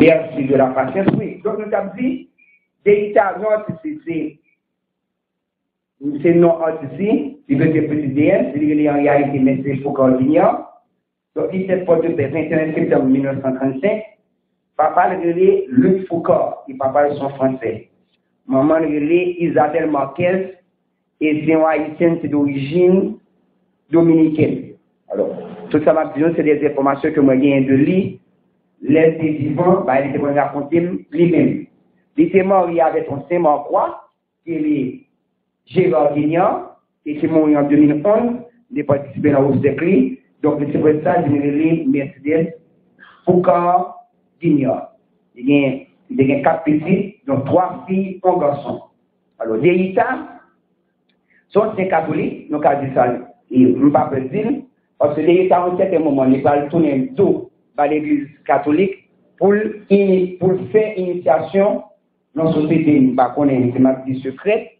merci de la patience, oui. Donc, nous avons dit, Déïta, c'est non artistique, il veut dire petit DM, c'est en réalité, mais c'est Foucault Vignon. Donc, il s'est porté le 21 septembre 1935. Papa le relais Luc Foucault, et papa son français. Maman le relais Isabelle Marquez, et c'est un haïtien, c'est d'origine dominicaine. Alors, tout ça m'a dit, c'est des informations que moi j'ai de lui. L'être vivant, bah, il était pour raconter lui-même. Il était mort, il avait son Saint-Marc croix, qui est Géva, et c'est mort en 2011, il a participé dans le siècle. Donc, c'est pour ça que je me relais, merci d'elle, Foucault Vignon. Il y a 4 petits, donc 3 filles, 1 garçon. Alors, Déïta, sont 5 catholiques, donc à dit ça, et je ne peux pas dire, parce que Déïta, en certain moment, il va tourner tout par l'église catholique pour faire initiation dans la société, parce qu'on est un petit secret,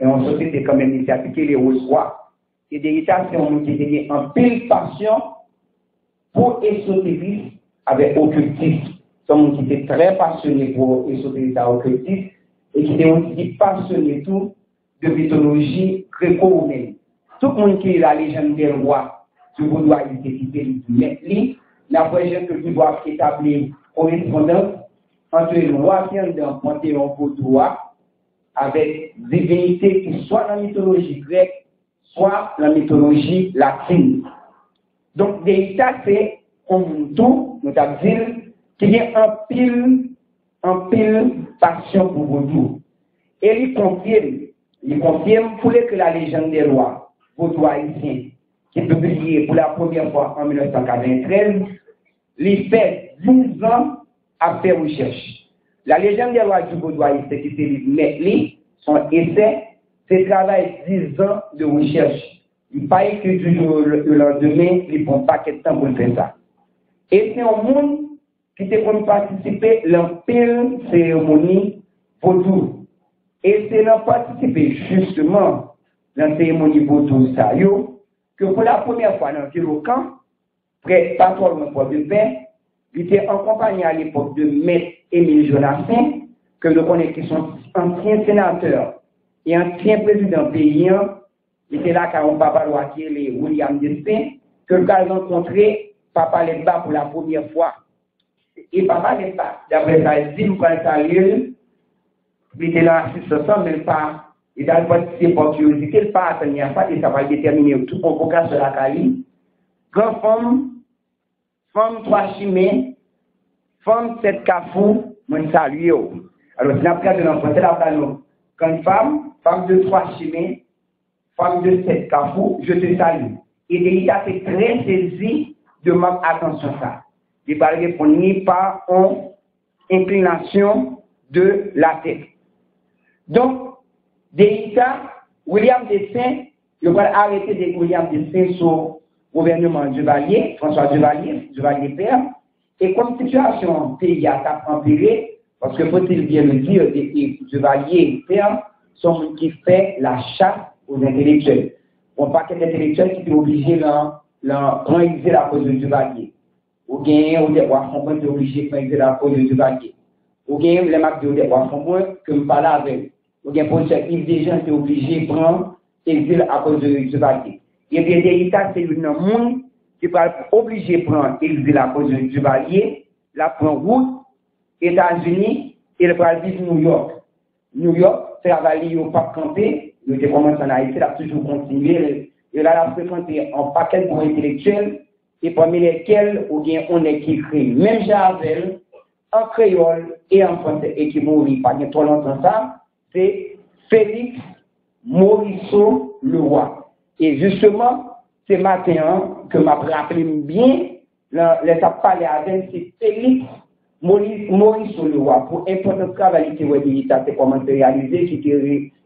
et en société, quand même, initiative qui les reçoit. Et Déïta, c'est un outil qui est en pile passion pour ésotérisme. Avec occultisme, c'est un qui était très passionné pour l'ésotérisme occultiste et qui était aussi passionné tout de mythologie gréco-romaine. Tout le monde qui est la légende des rois, tu dois identifier du maître, la projet que tu dois établir correspondance entre le roi qui est dans le panthéon pour toi, avec des divinités qui soit dans la mythologie grecque, soit dans la mythologie latine. Donc, Déïta, c'est comme tout. Nous avons dit qu'il y a un pile passion pour Vaudou. Et il confirme pour que la légende des rois, Vaudou haïtien, qui est publiée pour la première fois en 1993, il fait 12 ans à faire recherche. La légende des rois du Vaudou haïtien, qui s'est mis son essai, c'est travail 10 ans de recherche. Il n'y a pas que du jour le lendemain, il ne prend pas quel temps pour faire ça. Et c'est un monde qui a participé à l'empile cérémonie vaudou. Et c'est l'en participer justement dans la cérémonie vaudou ça, que pour la première fois dans le camp, près pas trop loin pour de paix, il était en compagnie à l'époque de maître Émile Jonassin, que nous connaissons qui sont anciens sénateurs et anciens présidents paysan. Il était là quand on papa loi qui est William Dessein, que nous avons rencontré. Papa les bat pour la première fois. Et papa les bat. D'après ça, il dit, quand ça a lieu, il était là à 600, mais pas. Il a participé pour curiosité, il pas attendu à ça, et ça va déterminer tout convocation de la Cali. Grand femme 3 chimées, femme 7 cafou, mon salut. Alors, c'est la de l'enfant, c'est la panneau. Quand femme de 3 chimées, femme de 7 cafou, je te salue. Et il a fait très saisi. Demande attention à ça. Il ne va répondre ni par une inclination de la tête. Donc, Déïta, William Dessein, il va arrêter de William Dessein sur le gouvernement Duvalier, François Duvalier, Duvalier père. Et comme situation pays a empiré, parce que faut-il bien le dire, Duvalier père sont ceux qui fait la chasse aux intellectuels. On parle d'intellectuels qui sont obligés là. Quand il faisait la cause de Duvalier, ou bien on est obligé de faire la cause de Duvalier, ou bien les marques de Duvalier, que je parle avec, ou bien pour chaque île des gens qui sont obligés de prendre exil à cause de Duvalier. Et bien, Déïta, c'est une monde qui va être obligé de prendre exil à cause de Duvalier, la prend route, États-Unis, et le va vivre New York. New York, travailler au parc campé, nous avons commencé en Haïti, il a toujours continué. Et là, la fréquenté en paquet pour intellectuels, et parmi lesquels, ou bien, on est qui crée, même Javel, en créole et en français, et qui mourit pas trop longtemps ça, c'est Félix Morisseau-Leroy. Et justement, ce matin, hein, que m'a rappelé bien, les appels à c'est Félix Morisseau-Leroy, pour important travail qui a été commencé à réaliser,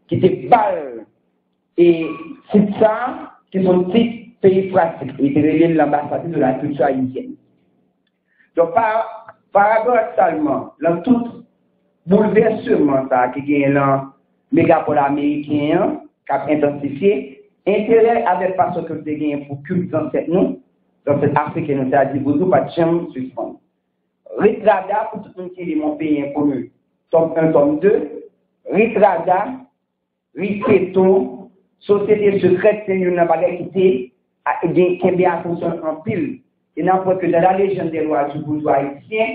qui était balle. Et c'est ça, qui sont petits pays français, qui étaient l'ambassade de la culture haïtienne. Donc, paradoxalement, dans tout bouleversement qui est dans le mégapole américain, qui a intensifié, l'intérêt avec parce que vous avez pour culte dans cette Afrique, nous avons dit, vous ne pouvez pas suspendre. Ritrada pour tout le monde qui est mon pays inconnu. Tome 1, tome 2. Ritrada, Riketo, Société secrète, c'est une quitté, qui est bien à en pile. Et n'importe que dans la légende des lois du bourgeois haïtien,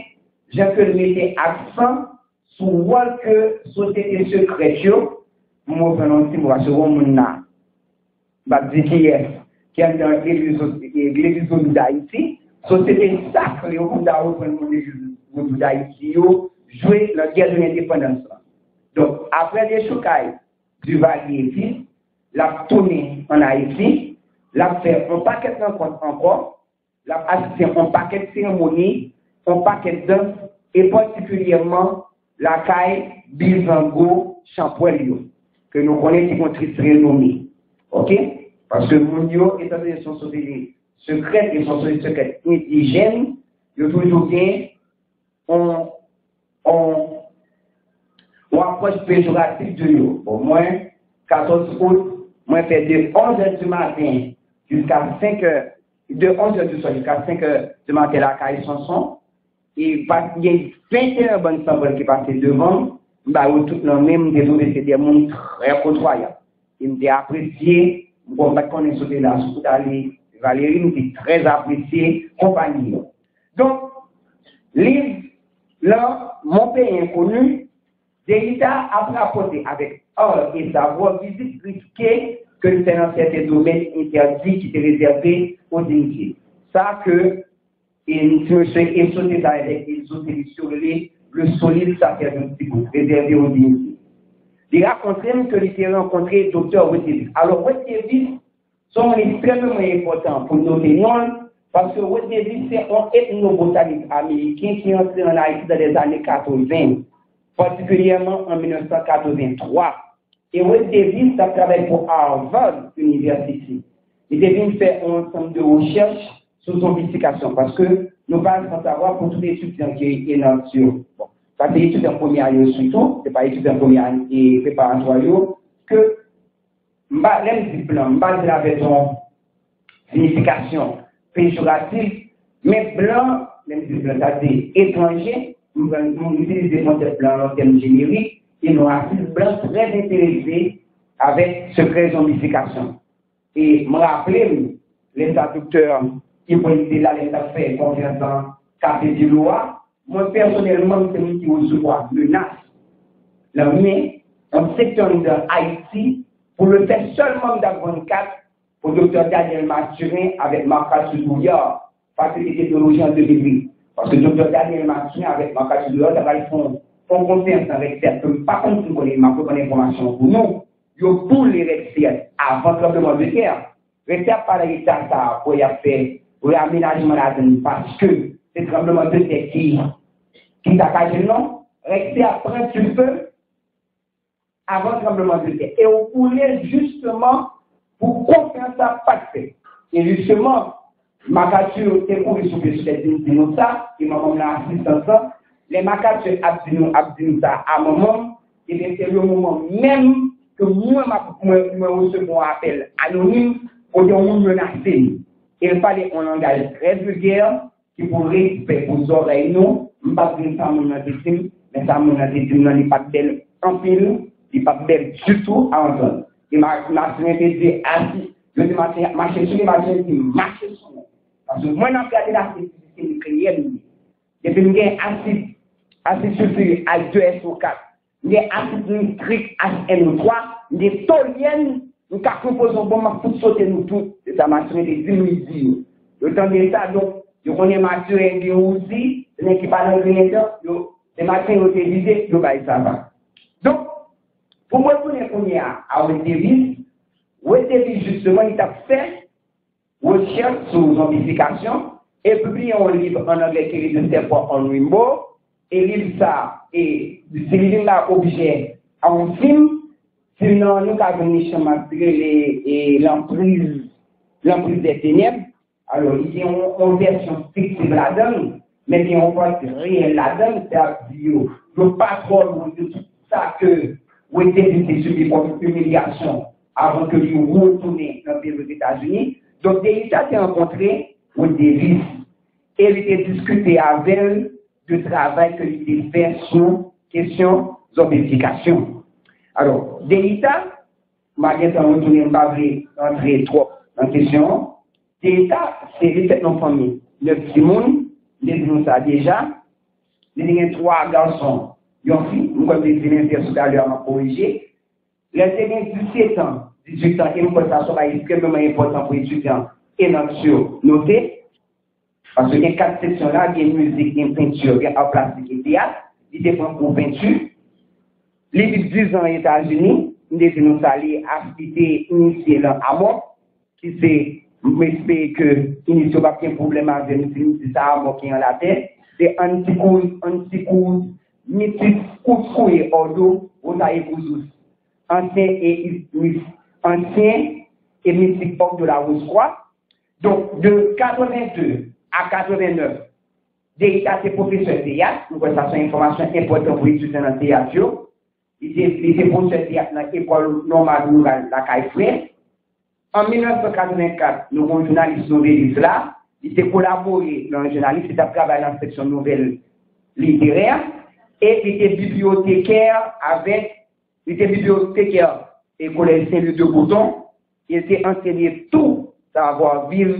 j'ai que mettre accent sur le que Société secrète, moi, je suis société sacrée au bout d'Haïti, jouer la guerre de l'indépendance. Donc, après les chocailles du Valier, la tournée en Haïti, la fait un paquet de rencontres encore, la assisté un paquet de cérémonies, un paquet de danses, et particulièrement la caille Bizango Champoelio, que nous connaissons contre renommée. Ok? Parce que Mounio est en son société. Secrète et sont secrètes indigènes, il y a toujours bien on approche péjorative de nous. Au moins, 14 août, moi, fait de 11h du matin jusqu'à 5h, de 11h du soir jusqu'à 5h du matin, la caille chanson, et il y a 21 bonnes symboles qui passent devant, bah, ou tout le même, désolé, c'est des mondes très côtoyants. Ils m'ont apprécié, bon, bah, qu'on est sauté là, surtout d'aller. Valérie nous dit très appréciée, compagnie. Donc, livre, là, mon pays inconnu, Déïta a rapporté avec or et savoir visite risquée que c'est dans certains domaines interdits qui étaient réservés aux dignités. Ça que, monsieur Essonné avec les autres sur le solide sacerdotique réservé aux dignités. Il racontait que il rencontré docteur Wes Davis. Alors, Wes Davis, sont extrêmement importants pour nos opinions parce que Wes Davis, c'est un ethnobotaniste américain qui est entré en Haïti dans les années 80, particulièrement en 1983. Et Wes Davis, ça travaille pour Harvard University. Il devait faire un ensemble de recherches sur son publication parce que nous parlons sans savoir pour tous les étudiants qui sont dans le bon, ça c'est étudiant premier année surtout, c'est pas étudiant premier année préparatoire que les diplômes, je la raison, signification péjorative, mais blanc, même diplôme, c'est-à-dire étranger, nous utilisons des concepts blancs en termes génériques, et nous avons blanc très intéressé avec ce secret zombification. Et je me rappelle, les traducteurs qui ont été là, les affaires conférence dans Café du Loa, moi personnellement, c'est moi qui reçois le NAS, l'armée, un secteur de Haïti. Pour le faire seulement dans 24, pour le docteur Daniel Mathurin avec Marcas Soudou-Yor, Faculté d'Ethnologie en 2008. Parce que le docteur Daniel Mathurin avec Marcas Soudou-Yor, ça va être en confiance avec certains. Par contre, nous avons une information pour nous. Nous pour les rectières avant le tremblement de terre. Rectières par l'État, ça pour y faire réaménagement de la zone. Parce que c'est le tremblement de terre qui t'a caché le nom. Rectières prend du feu. Avant le tremblement de terre. Et on voulait justement pour comprendre ça passer. Et justement, Macature est couru sur cette ligne ça, et maman l'a assistance. Les Macature abdinent ça à moment, et c'est le moment même que moi, je recevons un appel anonyme pour dire on menacer. Et il fallait un langage très vulgaire qui pourrait respect aux oreilles, non, pas que ça mon adétime, mais ça mon adétime n'est pas belle en pile. Il n'est pas belle du tout à entendre. Il m'a dit assis, je dis marcher sur les machines, il marche sur moi. Parce que moi, je n'ai pas regardé la spécificité nucléaire. Je suis assis, assis sulfurique H2SO4. Je suis assis nitrique HNO3. Je suis tolienne, nous composons bon moment pour sauter nous tous. C'est ça, ma soeur dit, midi. Le temps de ça, donc, je connais ma soeur et aussi, je n'ai pas l'ingrédient, les machines ont été visées, je vais ça va. Donc, pour moi, pour les premiers à Wes Davis, justement, il a fait recherche sur zombification et publié un livre en anglais qui est de Therefore on Rainbow. Et livre ça, et ce livre-là, objet à un film, sinon nous avons mis et l'emprise des ténèbres. Alors, il y a une version fictive là-dedans, mais il y a une version réelle là-dedans, c'est-à-dire, je ne veux pas trop de tout ça que. Où était-il subi pour une humiliation avant que lui retourne dans les États-Unis. Donc, Déïta s'est rencontré au Davis et il était discuté avec de travail que l'idée fait sur question zombification. Alors, Déïta, malgré qu'on ne va pas entrer trop en question, Déïta, c'est les sept familles. 9 Simon, les nous ça déjà, les 3 garçons, ils ont fait, nous avons des éléments tout à l'heure à corriger. Les éléments 17 ans, 18 ans, et nous avons ça, ça va être extrêmement important pour les étudiants et notre sur noter. Parce qu'il y a 4 sections là, il y a musique, il y a peinture, il y a plastique, il y a théâtre, il y a pour peinture. Les 10 ans aux États-Unis, nous devons aller à citer initier là à mort, qui c'est, j'espère que initier va pas de problème avec nous, c'est ça à mort qui est en la tête, c'est anti-cours, mythique, cours et ordo, on a écousous. Ancien et mythique porte de la Rose-Croix. Donc, de 82 à 89, Déïta, c'est professeur de théâtre, nous avons une information importante pour étudier dans le théâtre. Il était professeur de théâtre dans l'école normale rurale, la Caille-Frère. En 1984, nous avons un journaliste nouvelliste là, il a collaboré dans le journaliste, il a travaillé dans la section nouvelle littéraire, et il était bibliothécaire avec, il était bibliothécaire et collège Saint-Louis de Boudon, il était enseigné tout savoir vivre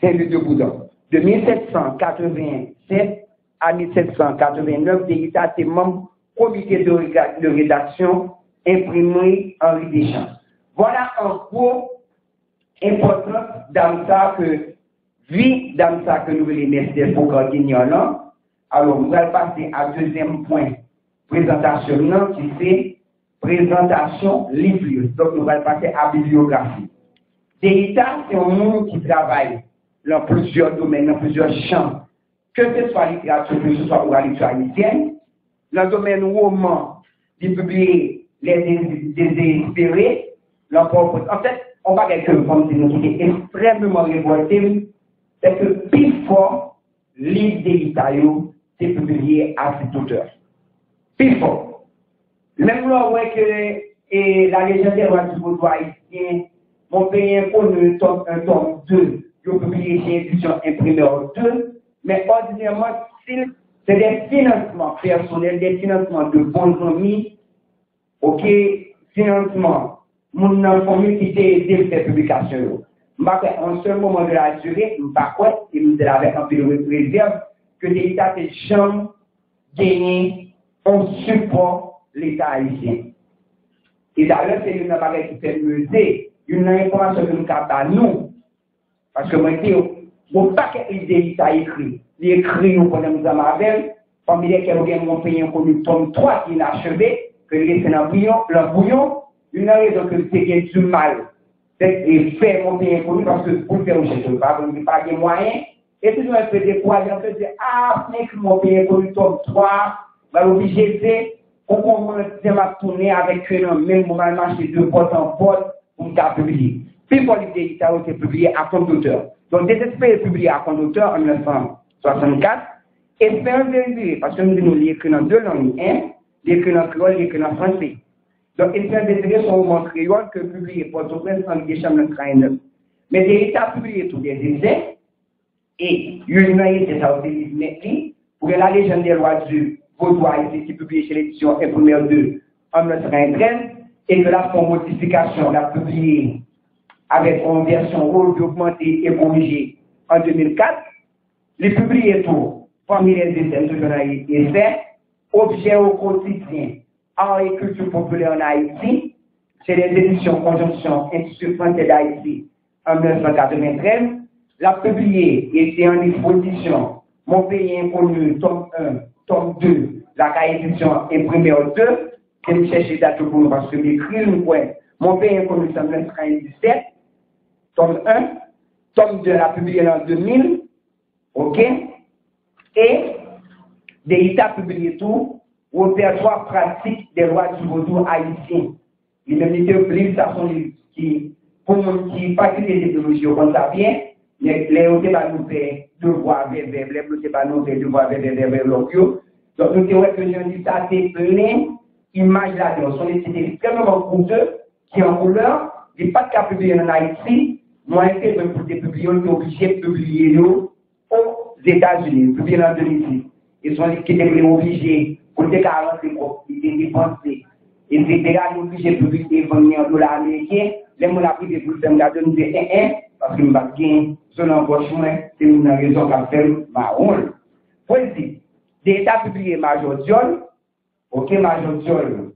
Saint-Louis de Boudon. De 1787 à 1789, Déïta était membre du comité de rédaction imprimerie Henri Deschamps. Voilà un gros important dans ça que vie, dans ça que nous voulons mettre pour continuer. Alors, nous allons passer à deuxième point, présentation, non, qui c'est présentation livre. Donc, nous allons passer à bibliographie. Déïta, c'est un monde qui travaille dans plusieurs domaines, dans plusieurs champs, que ce soit littérature, que ce soit oralité haïtienne. Dans le domaine roman, il publie les désespérés. En fait, on va dire que nous est extrêmement révolté, c'est que plus fort, l'idée d'Italie c'est publié à cet auteur. Plus fort. Même là, on que la légendaire du bourgeois haïtien, mon pays impose un tome 2. Ils ont publié chez l'édition imprimeur 2, mais ordinairement, c'est des financements personnels, des financements de bons amis, ok, financement, mon enfant qui était aidé ces publications. Je en ce moment de la durée, je ne il me dit avec un peu de réserve que l'État de chambre gagne un support l'État haïtien. Et d'ailleurs, c'est une affaire qui fait musée, une information que nous avons nous. Parce que moi, je dis, mon paquet d'idées, il écrit. Il écrit, nous connaissons Amabel, parmi lesquels nous avons payé un tome 3 qui est inachevé, que nous laissons dans le bouillon, une raison que c'est du mal. Et faire mon pays inconnu parce que pour faire un chef, vous n'avez pas de moyens. Et toujours un peu de poids, un peu de ah, mec, mon pays inconnu, tome 3, je suis obligé de tourner avec eux dans le même moment, marcher de porte en porte pour me publier. Puis pour l'idée, il a été publié à compte d'auteur. Donc, Désespéré est publié à compte d'auteur en 1964. Espérance désespérée, parce que nous l'écrivons en deux langues, hein, l'écrivons en créole, l'écrivons en français. Donc, Espérance désespérée, c'est un roman créole que publié pour Port-au-Prince en 1949. Mais Déïta a publié tous les essais, et une année, ça a été Disney, pour la légende des rois du Vaudois, qui est publié chez l'édition Imprimeur 2 en 1993, et que la son modification l'a publié avec une version rouge augmentée et corrigée en 2004, les publiés tout, parmi les essais de journalistes et faits, objets au quotidien, art et culture populaire en Haïti, c'est les éditions Conjonction Institut Français d'Haïti en 1993, la publiée était en exposition Mon pays inconnu, tome 1, tome 2, la édition imprimée en 2, et je cherche date pour nous parce que j'écris le point. Mon pays inconnu, en 1997, tome 1, tome 2 a publié en 2000, ok, et Déïta a publié tout, répertoire pratique des lois du vaudou haïtien. Il a mis deux livres, ça sont livres qui, pour nous qui pratiquent les technologies, on sait bien, les autres va nous faire devoir vers les autres va nous faire devoir vers l'autre. Donc nous devons que l'État est plein, image là-dedans, sont des titres extrêmement coûteux, qui en couleur, il n'y a pas de cas publié en Haïti, moi, je suis pour des publiés, on est obligé de publier aux États-Unis, publié en 2006. Ils ont dit qu'ils étaient obligés, pour des carences, ils étaient dépensés. Ils étaient obligés de publier $20 américains. Les gens ont pris des pouces de me parce que je me suis selon vos chemins, c'est une raison qu'a fait ma honte. Poésie. L'État publié Major Diol, ok, Major Diol,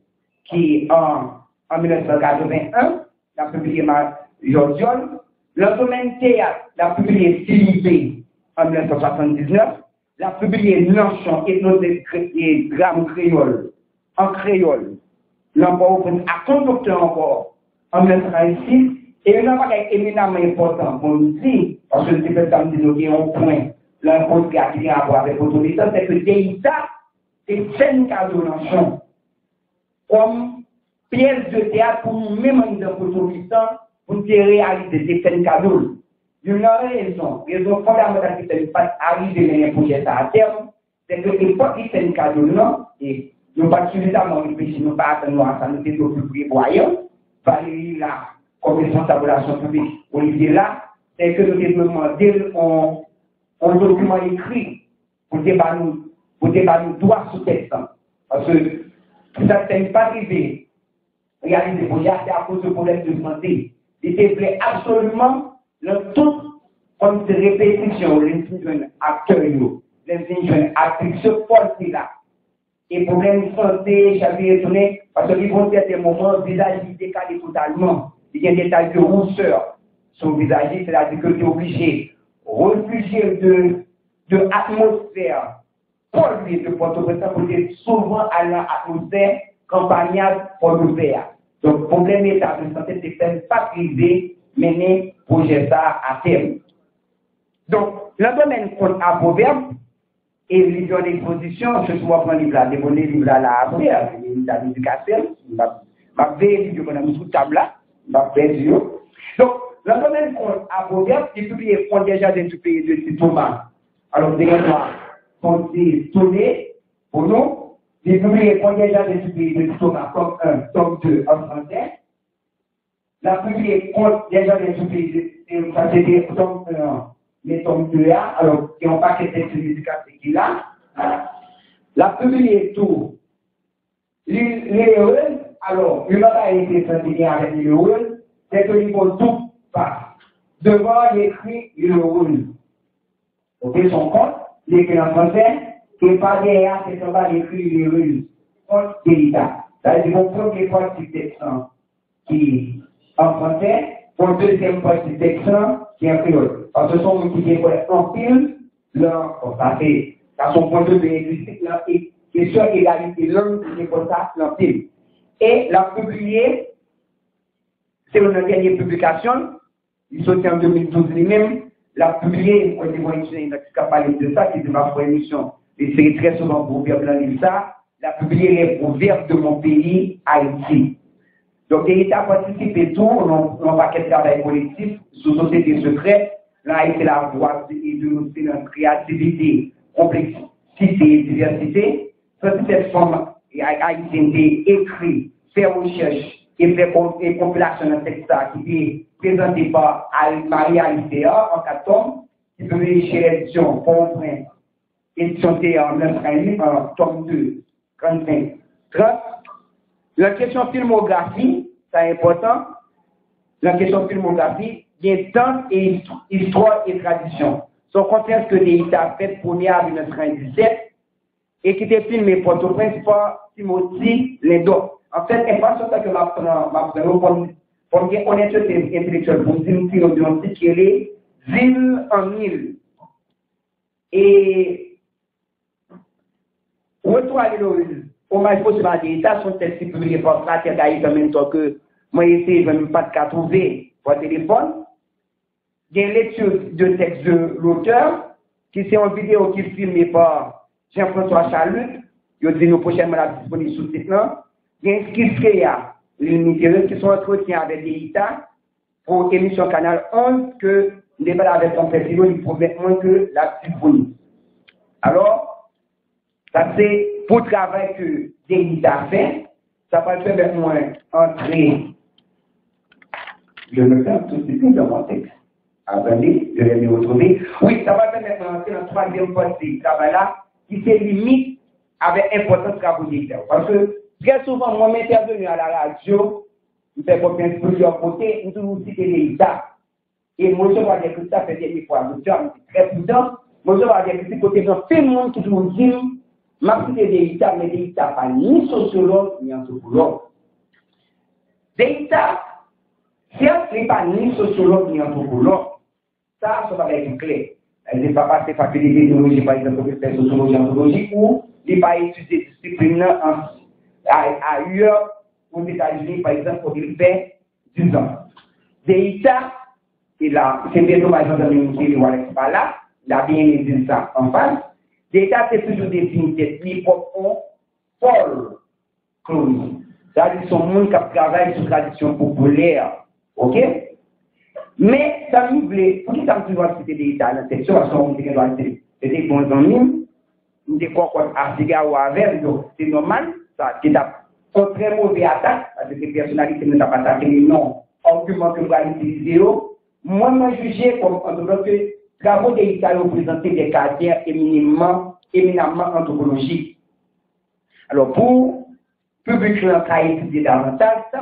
qui en 1981, l'a publié Major Diol. Le domaine théâtre, l'a publié Philippe en 1979. L'a publié Lanchon et nos drames créoles, en créole. L'encore a conducté encore en 1936. Et un pas éminemment important pour nous dire, parce que le département de nous dit un point, l'encontre qui a tiré à voir avec l'autorité, c'est que Déïta, c'est 5 cas de Lanchon, comme pièce de théâtre pour nous-mêmes dans l'autorité, pour des réalités, des peines cadeaux. D'une raison fondamentale qui ne peut pas arriver dans les à terme, c'est que les pas qui peines cadeaux là, et nous pas suffisamment réfléchir, nous pas attendre à ça, nous sommes plus prévoyants, Valérie là, comme responsable de l'action publique, Olivier là, c'est que nous demandons un document écrit pour débattre nos droits sous texte. Parce que ça ne peut pas arriver, réaliser pour y aller à cause de problèmes de santé. Il te plaît absolument le tout comme des répétitions, les jeunes acteurs, les jeunes actrices se portent là. Et problème de santé, j'avais étonné, parce qu'ils vont faire des moments, visage décalé totalement. Il y a des tailles de rousseur sur le visage, c'est-à-dire que tu es obligé de refuser de l'atmosphère, de Port-au-Prince, pour être souvent à l'atmosphère campagnale Port-au-Prince. Donc, le problème est à la santé, c'est que pas privé, mener projet ça à terme. Donc, le domaine qu'on a proverbe, et l'idée d'exposition, je sois prendre livre là, débonner livre là après, avec une éducation, ma veille, je vais sous table là, ma veille, donc, le domaine qu'on a proverbe, c'est publié qu'on déjà dans tout pays de Thomas. Alors, d'ailleurs, qu'on s'est tourné pour nous. J'ai publié combien déjà de publiés de Thomas, tome 1, tome 2 en français. La publié déjà de publiés de ça c'était tome 1, mais tome 2A, alors qui n'ont pas que des musicales qu'il a. La publié tout. Les heureux, alors, une bataille qui est familier avec les heureux, c'est que les mots tout passent. Devant l'écrit, les heureux. Ok, son compte, l'écrit en français. Et par derrière, c'est qu'on va écrire les rues contre Déïta. C'est-à-dire mon premier parti texte qui est en français, mon deuxième parti texte qui est en créole. Parce que son outil qui est en pile, là, on va faire. Dans son point de vue linguistique, là, et sur l'égalité langue qui est pour ça, là, pile. Et la publiée, c'est une dernière publication, il sortit en 2012 lui-même, la publiée, on est moins une parler de ça, qui est ma première émission. Et c'est très souvent proverbe dans l'ISA, la publié les proverbes de mon pays, Haïti. Donc, l'État participe et tout, on va qu'un travail collectif, sous société secrète, là, c'est la voie de notre créativité, complexité et diversité. Ça, c'est cette forme haïtienne d'écrit, faire recherche et faire compilation d'un texte qui est présenté par Marie-Alita en 14, qui peut chez l'édition Port-au-Prince. Édition en 1938, en tome 2, 35, 30. La question filmographie, c'est important. La question filmographie, il y a temps et histoire et tradition. Son contexte que l'État a fait, première en 1997, et qui était filmé Port-au-Prince par Timothy Lindot. En fait, c'est pas ça que m'apprends, pour une honnêteté intellectuelle, pour Timothy Lindot, qui est île en île. Et, retour à l'Éloïse, hommage possible à l'État, son texte publié par Stratia Gaïta, en même temps que moi, j'essaie, je ne pas de cas trouver par téléphone. Il y a une lecture de texte de l'auteur, qui c'est en vidéo qui est filmée par Jean-François Charlotte. Je dis nous prochainement la disponible sous le site là. Il y a un skit créa, les ministères qui sont entretiens avec l'État pour émission Canal 11 que le débat avec son président, il faut maintenant que la disponible. Alors, ça c'est pour le travail que Déïta fait, ça va faire avec moi entrer. Je me ferme tout de suite dans mon texte. Attendez, je vais me retrouver. Oui, ça va faire avec moi entrer dans la troisième partie du travail là, qui se limite avec importance qu'a pour Déïta. Parce que très souvent, moi, je m'intervenu à la radio, je fais beaucoup de plusieurs côtés, je toujours cite Déïta. Et moi, je vois des critiques, ça fait des fois, je suis très prudent, moi, je vois des critiques côté dans tout le monde qui nous dit, ma cité Déïta, mais Déïta pas ni sociologue, ni anthropologue. Déïta, certes, n'est pas ni sociologue, ni anthropologue. Ça, ça va être clé. Elle n'est pas passée faculté d'ethnologie, par exemple, pour faire sociologie, anthropologie, ou elle n'est pas étudiée discipline ailleurs, aux États-Unis, par exemple, pour qu'il fait 10 ans. Déïta, c'est bien dommage dans le ministère, il n'est pas là, il a bien dit ça en face. Déïta, c'est toujours des dignités, les profonds, folles, cloniques. C'est-à-dire son monde qui travaille sur la tradition populaire. OK? Mais ça me voulait, pour qui ça me doit citer Déïta dans cette section, parce qu'on dit qu'on doit citer. C'était bons amis, on dit qu'on compte à cigare ou à verre, donc c'est normal, ça, qui t'a fait très mauvais attaque, parce que ces personnalités ne t'ont pas attaqué, mais non, argument que vous allez utiliser. Moi, je jugeais comme anthropologue que les travaux Déïta ont présenté des caractères éminemment anthropologiques. Alors, pour le public qui a étudié davantage, ça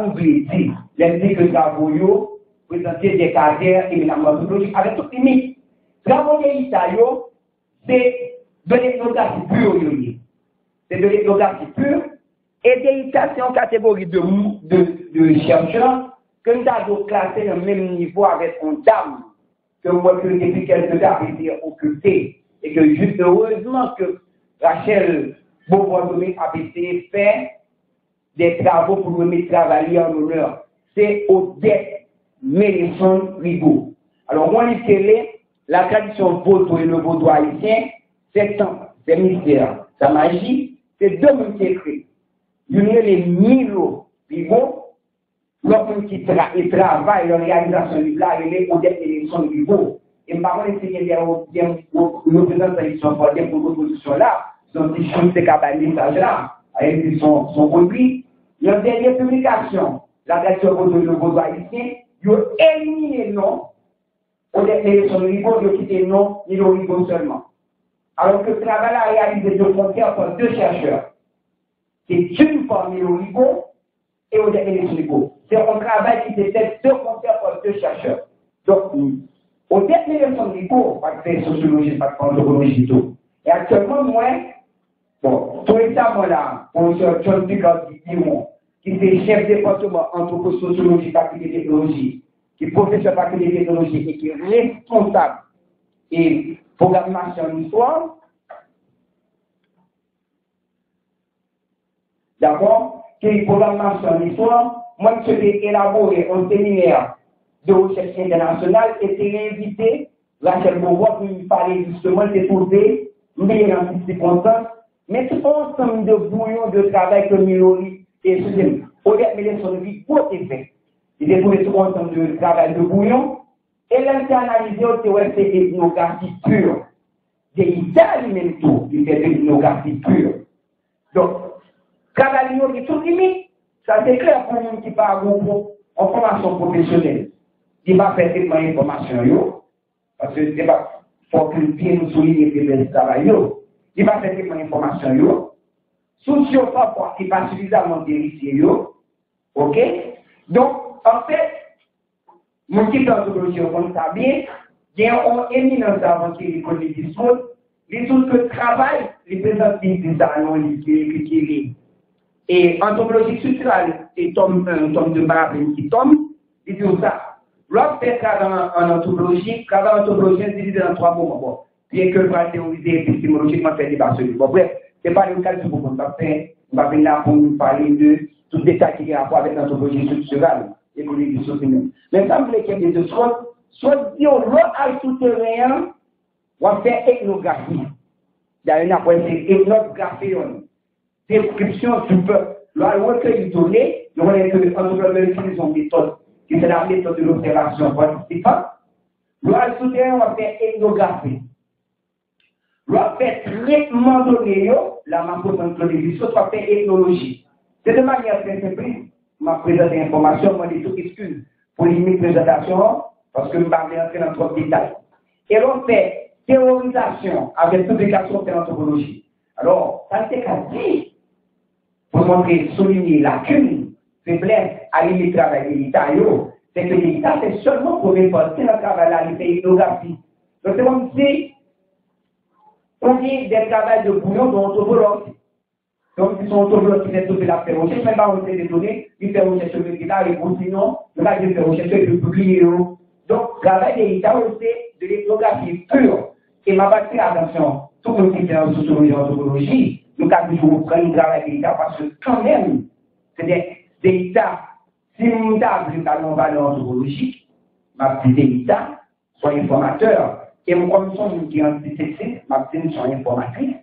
me voulait dire, les dit que les travaux, présenter des caractères éminemment anthropologiques avec toute limite. Travaux Déïta, c'est de l'ethnographie pure. C'est de l'ethnographie pure. Et Déïta, c'est en catégorie de chercheurs que nous avons classé au même niveau avec une dame que moi, depuis quelques années, j'ai été occultée. Et que juste heureusement que Rachel Beauvoir a essayé de faire des travaux pour remettre travailler en honneur. C'est Odette Mennesson-Rigaud. Alors, moi, je dirais, la tradition vaudois et le vaudois haïtien, c'est temps, c'est mystère, sa magie, c'est deux mots secrets. Il y a les Milo Rigaud, l'autre qui travaille dans la réalisation du plat, il est Odette Mennesson-Rigaud. Et par contre, il y a une représentation pour des propositions là, dont ils chantent ces cabalistes là, avec son produit. La dernière publication, la tradition vaudois et le vaudois haïtien, ils ont éliminé non, on a fait son niveau, ils ont quitté non, ils ont niveau seulement. Alors que le travail a réalisé deux frontières par deux chercheurs. C'est une parmi le niveau et on a fait son niveau. C'est un travail qui s'est fait deux frontières par deux chercheurs. Donc, on a fait son niveau, pas de faire sociologie, pas de faire anthropologie tout. Et actuellement, moi, bon, tout récemment là, on se John Pickard-Digimon, qui est chef de département anthroposociologie, faculté d'ethnologie, qui est professeur de faculté d'ethnologie et qui est responsable et programmation en histoire. D'accord? Qui est programmation en histoire. Moi, je vais élaborer un séminaire de recherche internationale et j'ai invité Rachel Beauvoir qui me parlait justement de trouver meilleures circonstances. Mais c'est pas ensemble de bouillons de travail que Milori. Et ce Odette Mennesson-Rigaud pour effet. Il est pour les secondes de travail de bouillon. Et l'internalisé au théorème, c'est l'ethnographie pure. Déïta lui-même tout, il fait de l'ethnographie pure. Donc, travail qui est tout limite, ça c'est clair pour nous qui parle en formation professionnelle. Il va faire traitement d'information, parce que il faut que le pied nous souligne le travail. Il va faire traitement d'information. Sociaux parfois qui pas suffisamment vérifié, ok? Donc, en fait, mon petit d'anthropologie, on sait bien, il y a une éminence avant qu'il connaît des choses, les autres que travail, les présents des analyses qui et anthropologie structurelle, et tombe de Marabine qui tombe, il dit ça. L'autre fait en anthropologie, travail anthropologie, c'est divisé en trois moments. Bon, bien que le travail théorisé épistémologiquement fait débat sur lui. Bon, bref. Ce n'est pas le cas de ce qu'on va faire. On va venir là pour nous parler de tout détail qui a rapport avec l'anthropologie structurelle et l'économie humaine. Mais ça me plaît qu'il y ait des choses. Soit dit on va aller souterrain, on va faire ethnographie. D'ailleurs, on va faire ethnographie. Description du peuple. Là, on va faire du donné. On va faire que les anthropologues utilisent une méthode qui c'est la méthode de l'observation participante. Là, souterrain, on va faire ethnographie. L'on fait traitement donné, la macro anthropologie, soit fait ethnologie. C'est de manière très simple, ma présente information, moi je suis excuse pour une présentation, parce que je ne vais pas entrer dans trop de détails. Et l'on fait théorisation avec publication de l'anthropologie. Alors, ça c'est qu'à dire, pour montrer, souligner la lacune, faiblesse à l'île travail de l'État, c'est que l'État c'est seulement pour réporter le travail à l'île géographie. Donc c'est comme si on dit des travails de bouillon dont anthropologue. Donc, ils sont autoblocs qui viennent de la faire recherche, même pas on sait des données, ils font recherche sur le guitare, ils continuent, le pas de faire recherche, ils le publient. Donc, travail des États, c'est de l'ethnographie pure. Et ma partie, attention, tout le monde qui est en sociologie et en anthropologie, nous avons toujours pris le travail des États parce que, quand même, c'est des États simultables dans nos valeurs anthropologiques. Ma petite État, sont informateurs. Et mon commission, nous qui est en CCC, ma petite, sont informatrices.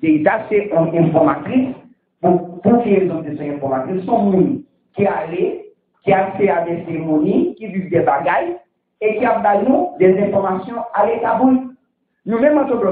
L'État, c'est une informatrice, pour qui raison de son informatrice, sont nous qui allait, qui a fait à des cérémonies, qui vivent des bagailles, et qui a donné des informations à l'État. Nous-mêmes, en tant que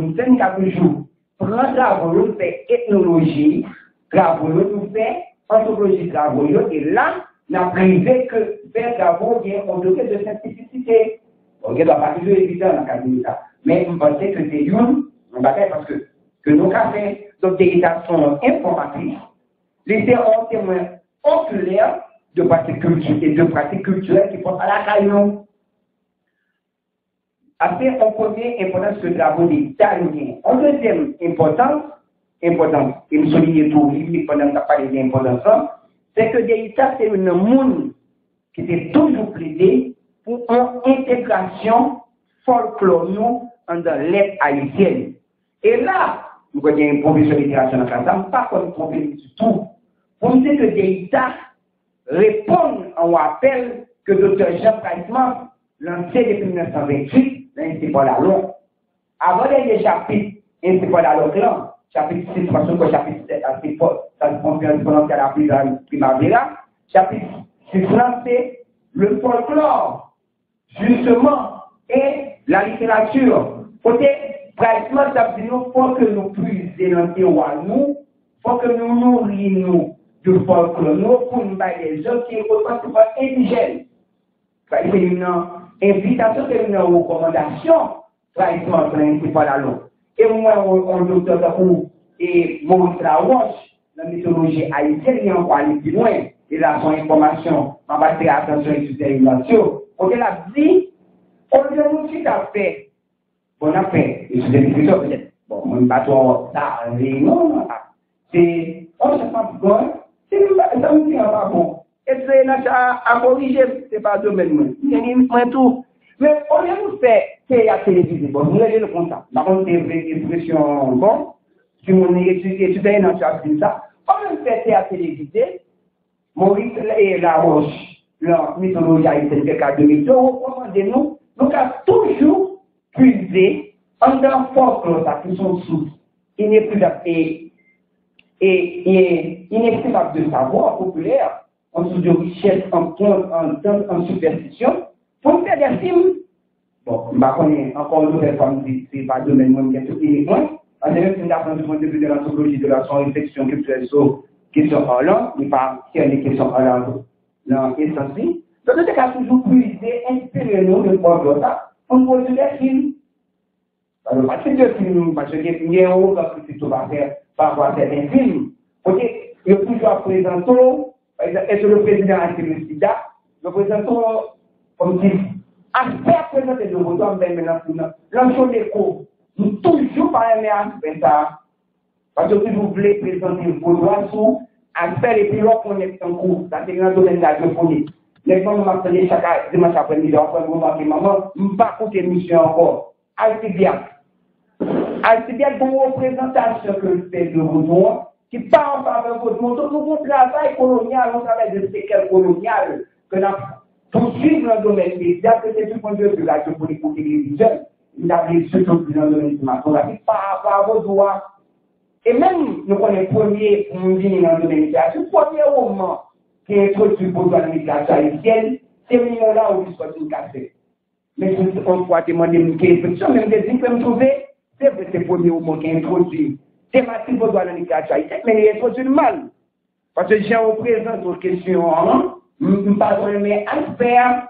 nous sommes toujours prendre travaux, nous faisons ethnologie, travaux, nous faisons anthropologie, travaux, et là, nous avons privé que faire travaux, il y a un degré de simplicité. On ne doit pas toujours éviter dans la cabinet, mais on pensait que c'est une bataille parce que nos cafés, donc des États sont informatrices, les terres ont témoins oculaires de pratiques culturelles et de pratiques culturelles qui portent à la caillon. Après, on connaît l'importance que travaux des Italiens. En deuxième importance, et nous soulignons tout le livre pendant que nous parlons de l'importance, c'est que des États, c'est une monde qui était toujours plaidé pour une intégration folklorique dans l'aide haïtienne. Et là, nous voyons une profession de littérature dans la classe, pas comme problème du tout. Pour nous dire que Déïta répond en appel que Dr. Jean Pratiquement lancé depuis 1928, c'est pas la loi. Avant les chapitres, c'est pas la loi, chapitre 6, chapitre 7, c'est pas la conférence à la primavera, chapitre 6, c'est le folklore, justement, et la littérature. Côté pratiquement, ça veut dire qu'il faut que nous puissions dans le terroir, nous, il faut que nous nourrissions du folklore, nous, pour nous faire des gens qui reconnaissent souvent indigènes. C'est une invitation, c'est une recommandation, pratiquement, c'est pas la loi. Et moi, on le docteur Takou et Maurice Laroche, dans la mythologie haïtienne, il y a encore allé plus loin, et là, son information, en partie, attention, et tout est innovation. On l'a dit, on vient nous tout à fait. On a fait, et je vous ai dit ça peut-être, bon, on ne va pas trop tarder, non, c'est, on ne sait pas pourquoi, c'est ça me dit, on va bon, et c'est là, ça a corrigé, c'est pas domaine, il y a une point tout, mais on vient nous faire, c'est à téléviser, bon, nous allons le contact, par contre, c'est une expression, bon, si on est étudié dans ça, on vient nous faire, c'est à téléviser, Maurice et Laroche, la mythologie haïtienne, c'est qu'à 2000 euros, recommandez-nous, nous avons toujours puiser en tant que folklore, ça qui sont sources inépuisables et inestimables de savoir populaire, en source de richesse, en compte, en temps, en superstition, pour faire des films. Bon, je connais encore une nouvelle forme, c'est pas de même monde qui est tout uniquement. En même temps, d'apprendre du point de vue de l'anthropologie, de la son réflexion culturelle sur les questions en langue, mais pas sur les questions en langue, dans l'essentiel. Donc, nous avons toujours puiser, inspirer nous de folklore, ça. On pose des films. Ça ne veut pas dire que films, parce que il y a un haut parce que tu vas faire par certains films. Côté, il y a toujours présenté, par exemple, est-ce que le président a été le sida, le présentant, comme dit, à faire présenter de vos hommes, ben maintenant, l'enjeu des cours, nous toujours par la merde, ben ça. Parce que si vous voulez présenter vos droits sous, à faire les pilotes qu'on est en cours, ça c'est un domaine d'agrophonie. Les gens m'ont appelé chaque dimanche après-midi, après vous m'avez maman, je ne vais pas écouter monsieur encore. Altibiac. Altibiac, pour une représentation que je fais de Rodon, qui part en faveur de Rodon, nous avons travail colonial, on travaille de séquelles coloniales, que nous poursuivons dans le domaine média, que c'est tout point de vue là, je pourrais écouter les jeunes, nous avons les ceux qui sont dans le domaine cinématographique, par rapport à Rodon. Et même, nous connaissons le premier, nous venons dans le domaine média, le premier roman, qui est introduit pour la migration haïtienne, c'est millions là où ils sont une cassette. Mais si on peut demander une question, même des gens peuvent me trouver, c'est vrai que c'est le premier mot qui est introduit. Thématique pour la migration haïtienne, mais il est introduit mal. Parce que j'ai représenté aux questions, je ne parle pas de mes aspects,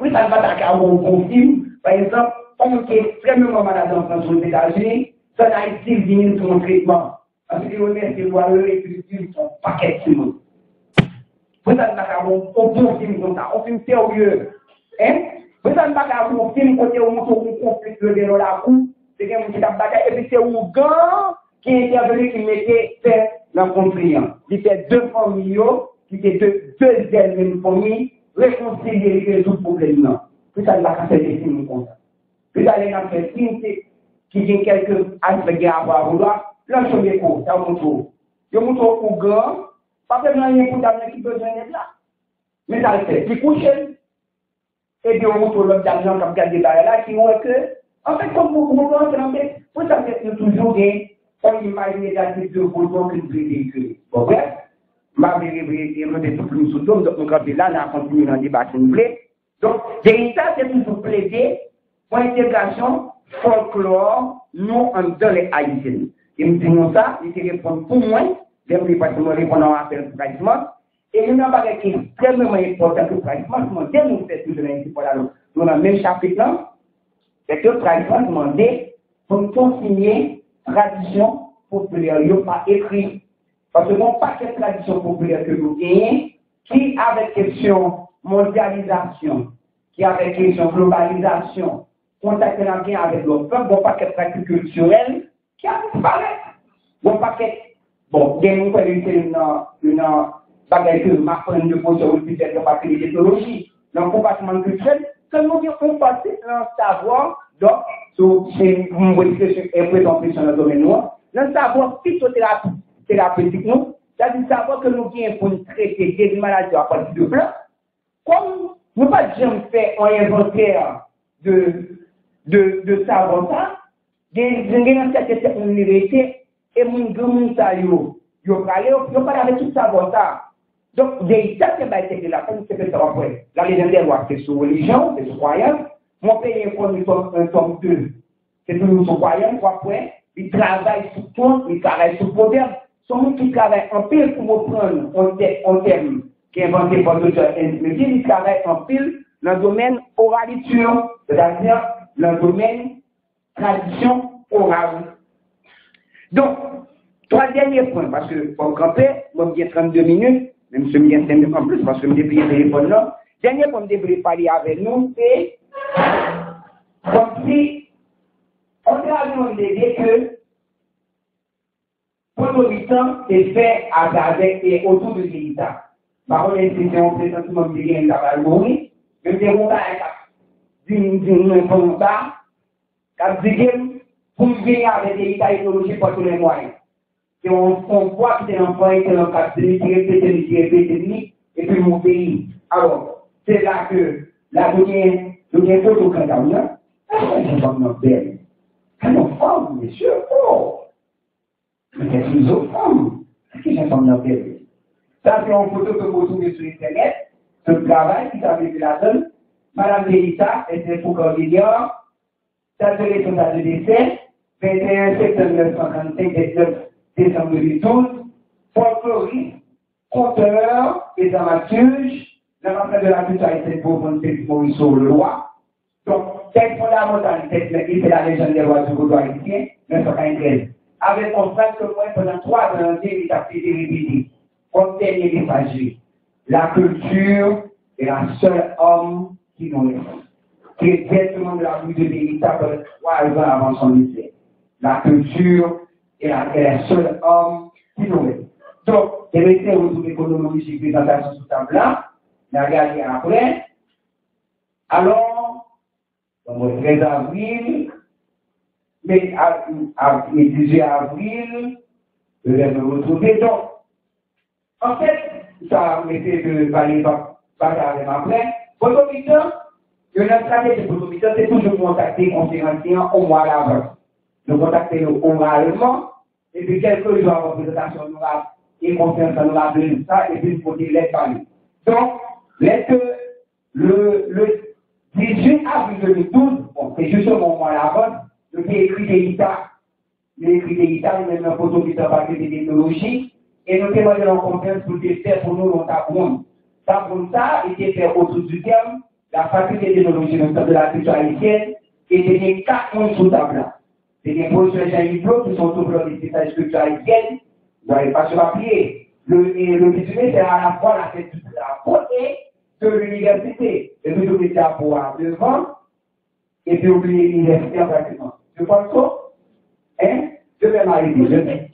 puis ça ne va pas qu'à mon conflit, par exemple, on est extrêmement malade dans les États-Unis, ça n'a été venu sur mon traitement. Parce que les honnêtes et loyaux et les cultures sont paquets de monde. Vous n'avez pas qu'à vous, on peut aussi nous entendre, on peut nous sérieux. Hein? Vous n'avez pas qu'à vous, on peut nous côté où nous sommes conflits de l'eau la coupe, c'est un petit abattage, et puis c'est où gars qui est intervenu, qui mettait fait dans le conflit. Il était deux familles, qui étaient deux ailes de famille, réconcilier les tout problèmes là. Vous n'avez pas qu'à faire des signes comme ça. Vous n'avez pas qu'à faire des signes qui viennent quelques aspects à avoir vouloir. Là, je vais pour, ça vous trouve. Je vous trouve au grand, pas besoin de vous d'amener qui besoin de là. Mais ça le fait, qui couche, et bien on trouve l'autre d'argent comme garde là, qui ont que, en fait, comme vous vous entendez, vous savez que toujours, on imagine la tête de vos que vous véhiculez. Bon, bref, ma vérité, je vais tout plus sous le dos, donc mon grand là, on a continué dans le débat, s'il vous plaît. Donc, l'héritage, c'est toujours plaider pour l'intégration folklore, nous, en dans les haïtiens. Et me disons ça, il se répond pour moi, je me réponds à l'appel de pratiquement, et il n'y a pas de question extrêmement importante que pratiquement, je me fais toujours un petit peu la langue. Dans le même chapitre-là, c'est que pratiquement, je me demandais pour consigner tradition populaire, il n'y a pas écrit. Parce que mon paquet de tradition populaire que nous gagnons, qui avec question mondialisation, qui avec question globalisation, contact bien avec le peuple, mon paquet de pratiques culturelles, qui a disparu. Bon paquet. Bon, il y a une bagaille que m'apprenne de poser au budget de la faculté d'Ethnologie. Dans le compartiment culturel, seulement dire qu'on passe dans le savoir, donc, c'est une modification et présentation dans le domaine noir, dans le savoir phytothérapeutique, nous, c'est-à-dire le savoir que nous avons pour traiter des maladies à partir de blanc. Comme nous n'avons jamais fait un inventaire de savoir ça, Général, c'est une vérité, et mon grand salaud, il n'y a pas avec tout ça pour ça. Donc, Déïta, c'est de la fin, c'est que ça va faire. La légendaire, c'est sur religion, c'est sur croyance. Mon pays est comme un tome 2. C'est toujours sur croyance, quoi, point. Il travaille sur tout, il travaille sur proverbe. Son monde qui travaille en pile pour reprendre en terme qui est inventé par d'autres gens, il travaille en pile dans le domaine oraliture, c'est-à-dire dans le domaine tradition orale. Donc, trois derniers points, parce que pour camper, moi j'ai 32 minutes, même si je me suis en plus, parce que je me débrouille le téléphone là. Dernier point que je débrouille parler avec nous, c'est comme si on a vu l'idée que pour nos militants, c'est fait à Gazet et autour de l'État. Par contre, c'est un présentement qui vient d'avoir mourir, je me déroule à un cap. D'une volontaire, quand je dis pour venir avec des États-Unis pour tous les moyens, on voit que c'est un point qui est dans le cadre qui répète, et puis mon pays. Alors, c'est là que la donnée, photo quand même, c'est comme notre belle. C'est une femme, monsieur, oh! Mais c'est une autre femme. Est-ce que j'ai comme notre belle? Ça, c'est une photo que vous retrouvez sur Internet, ce travail qui s'appelle de la donne. Madame Déïta, elle est Foucault Vignon. Ça serait son date de décès, 21 septembre 1945, 19 décembre 2012, folkloriste, conteur et dramaturge, l'ambassade de la culture haïtienne pour Félix Morisseau-Leroy. Donc, texte fondamental, il fait la légende des rois du Foucault haïtien, 1943. Avec un frère que moi, pendant 3 ans, il a fait des répétitions, comme dernier messager. La culture est la seule homme qui nous répond. Qui est directement de la rue de Déïta pendant 3 ans avant son lycée. La culture est la seule homme qui nous est. Donc, les métiers autour de l'économie, j'ai présentation sous table là, la regardé après. Alors, le 13 avril, mais le 18 avril, je vais me retrouver. Donc, en fait, ça m'était de parler bagarre après. Pendant 8 ans, une stratégie pour l'hôpital, c'est toujours contacter les conférenciers au mois d'avance. Nous contacter oralement, et puis quelques jours avant la présentation, nous avons une conférence, nous avons ça, et puis nous avons les familles. Donc, le 18 avril 2012, bon, c'est justement au mois d'avance, nous avons écrit des guitares. Nous avons écrit des guitares, nous avons un photo qui s'appelle la Faculté d'Ethnologie, et nous avons demandé en conférence pour des tests pour nous dans ta bourne. Ta bourne, ça, était fait autour du terme. La faculté d'ethnologie de la culture haïtienne, et des quatre mondes sous table. C'est des professeurs Jean-Yves qui sont ouverts des détails sculpturaliens dans l'espace papier. Le résumé, c'est à la fois la beauté de l'université. Et puis, vous mettez à pouvoir devant, et puis, oubliez l'université en pratiquement. Je pense que, hein, je vais m'arrêter.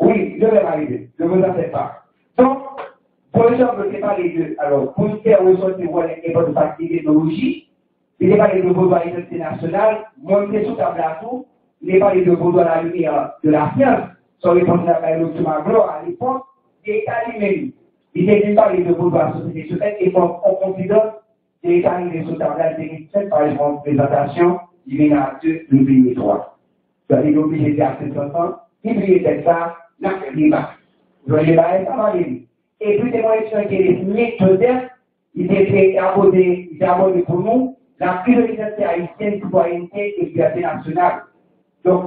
Oui, je vais m'arrêter. Je ne vous en fais pas. Donc, pour les gens, je ne sais pas les deux. Alors, pour ce qui est ressorti, vous n'avez pas de faculté d'ethnologie, il n'est pas les deux vaudois à l'identité nationale, monter sous table à tout, il n'est pas les deux vaudois à la lumière de la science, sans répondre à la doctrine Maglo à l'époque, l'État lui-même. Il n'est pas les deux vaudois à la société sous tête, et donc, on considère que l'État est sous table à l'identité, par exemple, présentation, il vient à 2, l'oublier 3. Vous avez l'obligé de faire 700 ans, oubliez ça, n'a pas de débat. Vous avez l'air à Valérie. Et puis, c'est moi qui ai été méthode, il était abordé pour nous, la priorité haïtienne, citoyenneté et liberté nationale. Donc,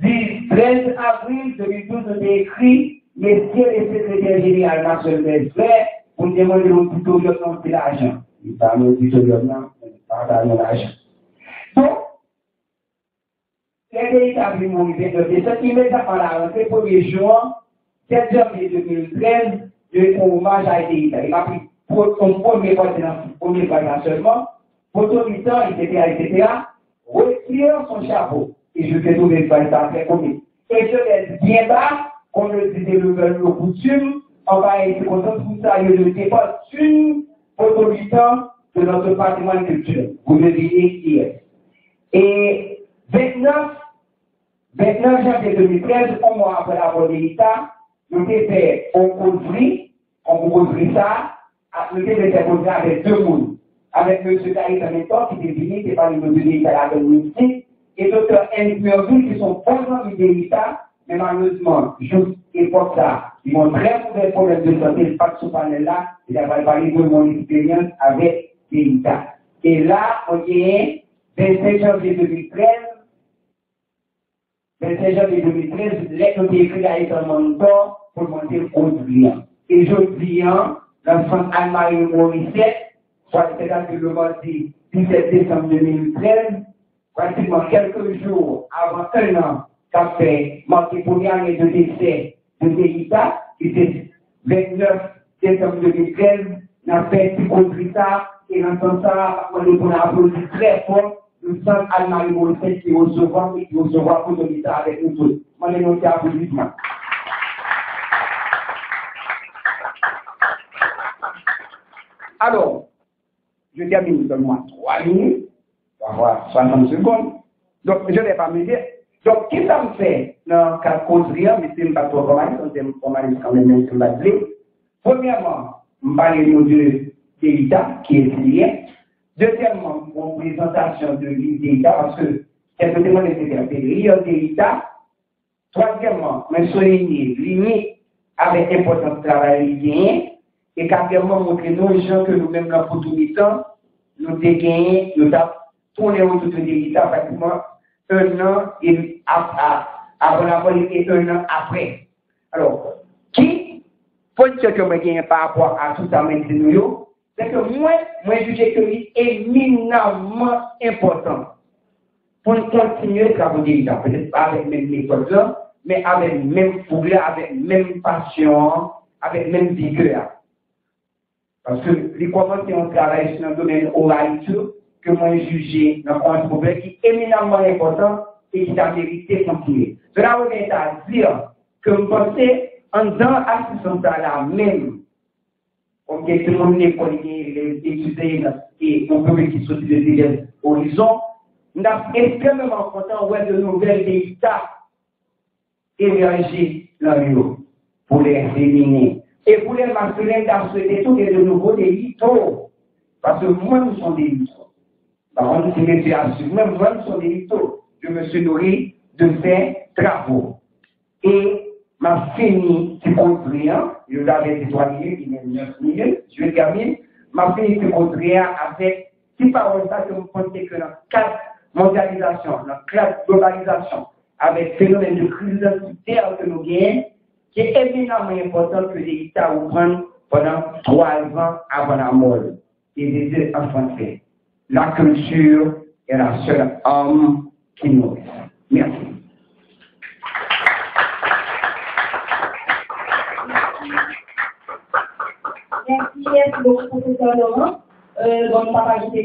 du 13 avril 2012, on a écrit, messieurs les secrétaires généraux nationaux, pour nous demander au tutoriel de l'argent. Il parle au tutoriel de l'argent. Donc, c'est véritablement mon idée de décembre, qui met à la rentrée, premier jour, 7 janvier 2013, je vais prendre hommage à Déïta. Il m'a pris son premier voisin seulement. Autoritant, etc., retirant son chapeau. Et je fais tous les voisins après commis. Et je laisse bien bas, qu'on le disait le coutume, on va être content pour ça. Je ne sais pas une autoritant de notre patrimoine culturel. Vous devinez qui est. Et 29 janvier 2013, un mois après la mort d'État, nous avons fait un conflit, on construit ça, nous avons fait un conflit avec deux mondes. Avec M. Caritamé Thor, qui définit que par les modules de la communauté, et d'autres N-Murville qui sont présents du Déïta, mais malheureusement, juste époque ça, ils ont très mauvais problèmes de santé, pas de ce panel-là, et d'avoir parlé de mon expérience avec Déïta. Et là, on est 25 janvier 2013, lettre de écrit à Caritamé Thor pour monter au client. Et je dis, l'enfant Anne Marie Morisset, soit c'est-à-dire le mardi 17 décembre 2013, pratiquement quelques jours avant un an, qu'a fait marqué première année de décès de Déïta, qui était 29 décembre 2013, n'a fait du conflit ça, et l'entend ça, on a applaudi très fort, nous sommes Anne Marie Morisset qui recevra et qui recevra pour Déïta avec nous tous. On est noté applaudissement. Alors, je termine seulement 3 minutes, voire 60 secondes. Donc, je ne vais pas me dire. Donc, qu'est-ce que ça me fait dans le cas de cause rien, mais c'est une pas trop formaliste, on termine formaliste quand même, c'est pas de premièrement, je parle de Déïta, qui est lié. Deuxièmement, mon présentation de l'île Déïta, parce que c'est peut-être nécessaire de lire Déïta. Troisièmement, je souligne l'unité avec l'importance de travail lien. Et quatrièmement, montrer nos gens que nous-mêmes, dans le temps, nous avons gagné, nous avons tourné autour de l'État pratiquement un an et avant la volée et un an après. Alors, qui faut dire que je gagne par rapport à tout ça, c'est que moi, je juge que c'est éminemment important pour continuer à travailler l'État, peut-être pas avec même méthode, mais avec même fougue, avec même passion, avec même vigueur. Parce que les commentaires qui ont travaillé dans le domaine oral, que moi j'ai jugé dans un problème qui est éminemment important et qui a mérité continuer. Cela revient à dire que vous pensez en donnant assistance à la même, comme tout le monde est connu, les étudiants et on peut qui sont de divers horizons, nous sommes extrêmement contents de nouvelles Déïta émerger dans le lieu pour les éliminer. Et pour les masculins d'assurer tout et de nouveau des litaux. Parce que moi, nous sommes des litaux. Par contre, même moi, nous sommes des litaux. Je me suis nourri de ces travaux. Et ma fini du contraire, je l'avais dit 3 minutes, il est 9 minutes, je vais terminer. Ma fini du contraire avec 6 paroles, ça, que vous pensez que dans 4 mondialisations, dans 4 globalisations, avec phénomène de crise identitaire que nous gagnons, qui est éminemment important que l'État reprenne pendant 3 ans avant la mort et les deux en français. La culture est la seule âme qui nous reste. Merci. Merci beaucoup, professeur Laurent. Donc,